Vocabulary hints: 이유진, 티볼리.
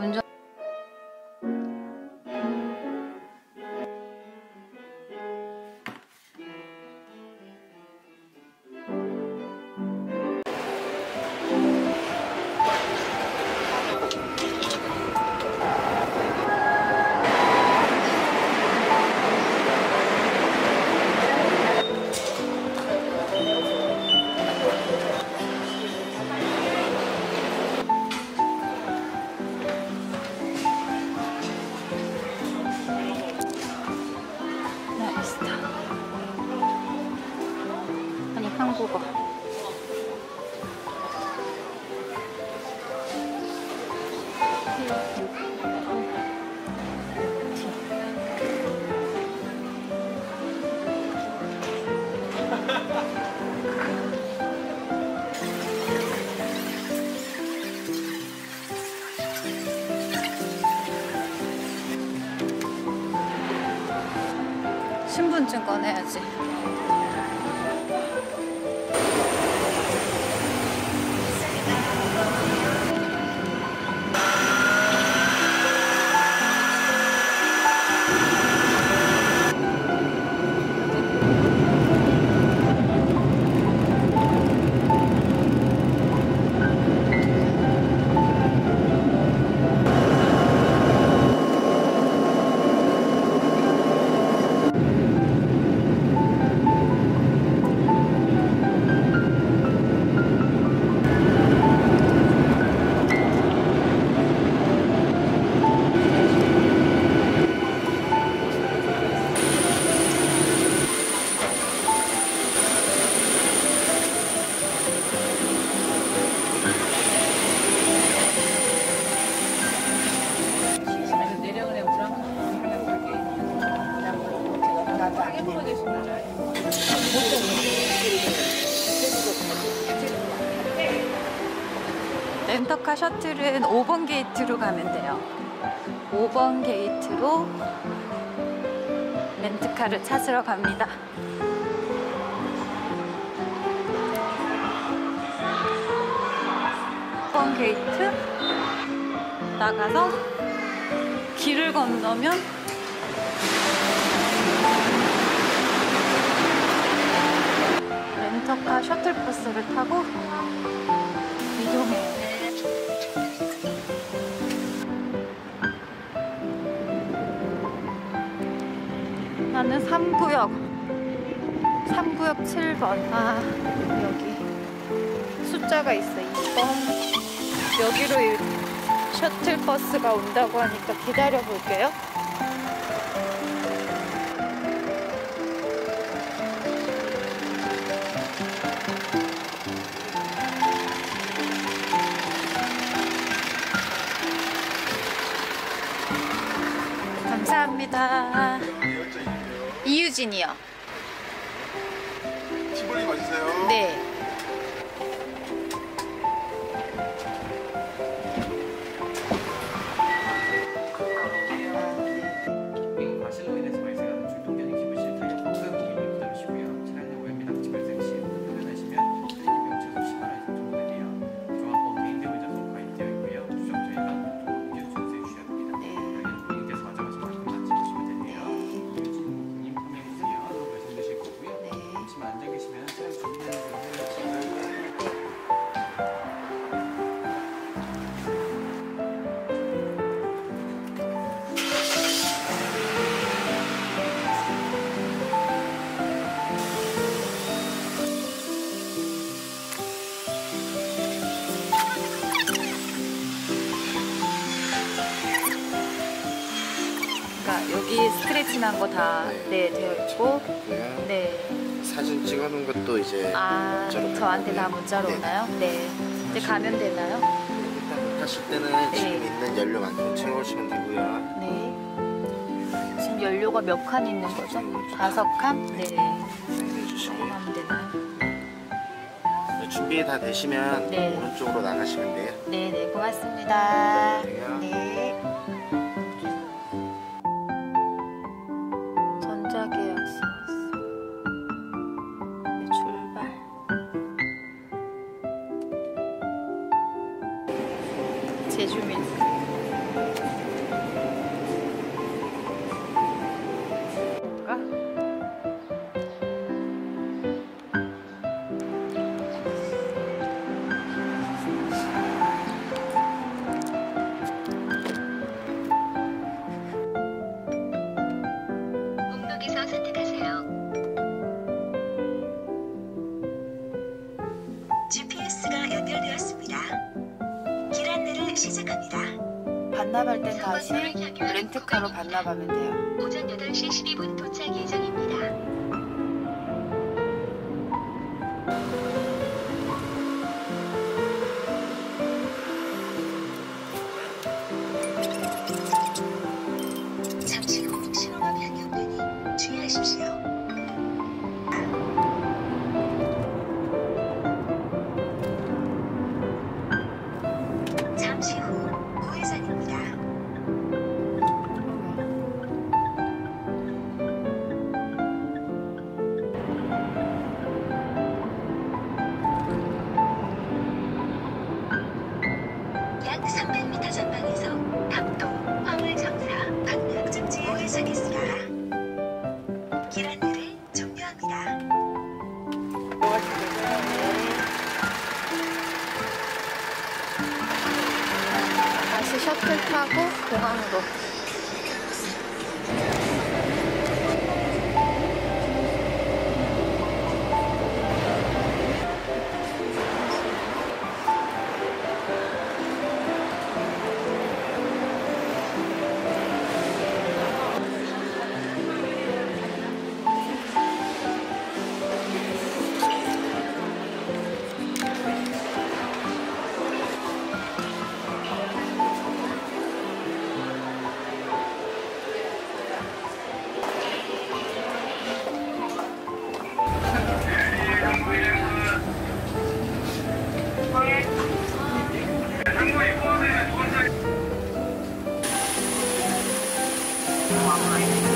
운전... 한국어. 신분증 꺼내야지. 렌터카 셔틀은 5번 게이트로 가면 돼요. 5번 게이트로 렌트카를 찾으러 갑니다. 네. 5번 게이트 나가서 길을 건너면 렌터카 셔틀버스를 타고 이동해요. 나는 3구역 7번. 아, 여기 숫자가 있어. 2번. 여기로 셔틀버스가 온다고 하니까 기다려볼게요. 감사합니다. 이유진이요. 티볼리 맞으세요? 네. 여기 스크래치난 거 다 네, 되어 있고. 네. 사진 찍어놓은 것도 이제 아, 저한테 다 문자로 네. 오나요? 네. 이제 가면 되나요? 일단 가실 때는 지금 네. 있는 연료만 좀 채워오시면 되고요. 네. 지금 연료가 몇 칸 있는 거죠? 5칸? 네. 하면 되나요? 준비 다 되시면 네. 오른쪽으로 나가시면 돼요. 네, 네. 고맙습니다. 네. 제주민. 시작합니다. 반납할 때 다시 렌트카로 반납하면 돼요. 오전 8시 12분 도착 예정입니다. 셔틀 타고 공항으로. Online.